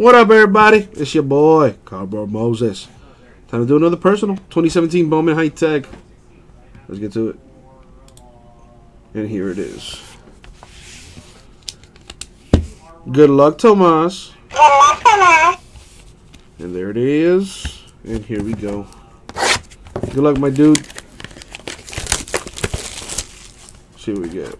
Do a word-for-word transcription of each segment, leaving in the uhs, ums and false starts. What up, everybody? It's your boy, Cardboard Moses. Time to do another personal. twenty seventeen Bowman High Tech. Let's get to it. And here it is. Good luck, Tomas. Good luck, Tomas. And there it is. And here we go. Good luck, my dude. Let's see what we get.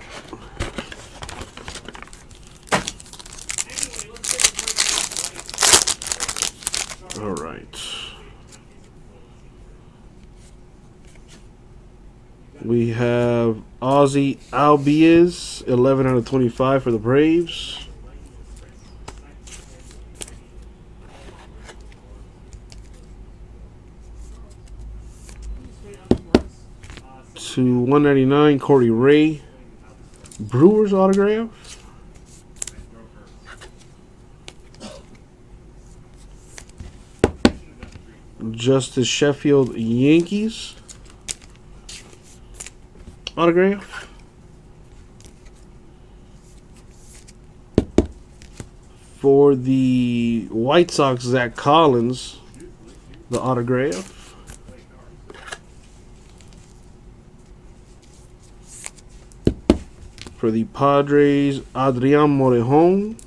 All right. We have Ozzy Albies, eleven out of twenty-five for the Braves. To one ninety-nine, Corey Ray, Brewers autograph. Justice Sheffield, Yankees autograph. For the White Sox, Zach Collins, the autograph. For the Padres, Adrian Morejon,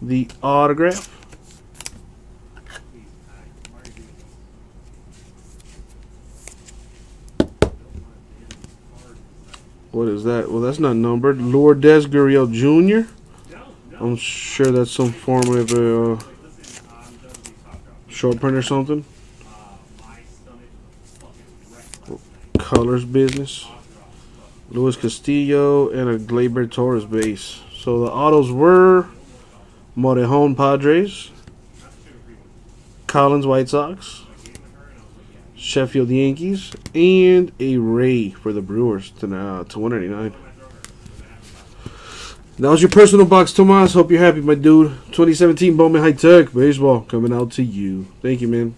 the autograph. What is that? Well, that's not numbered. Lourdes Guriel Junior I'm sure that's some form of a uh, short print or something. Colors business. Luis Castillo and a Gleyber Torres base. So the autos were Morejon, Padres, Collins, White Sox, Sheffield, Yankees, and a Ray for the Brewers to now to one ninety-nine. That was your personal box, Tomas. Hope you're happy, my dude. twenty seventeen Bowman High Tech baseball coming out to you. Thank you, man.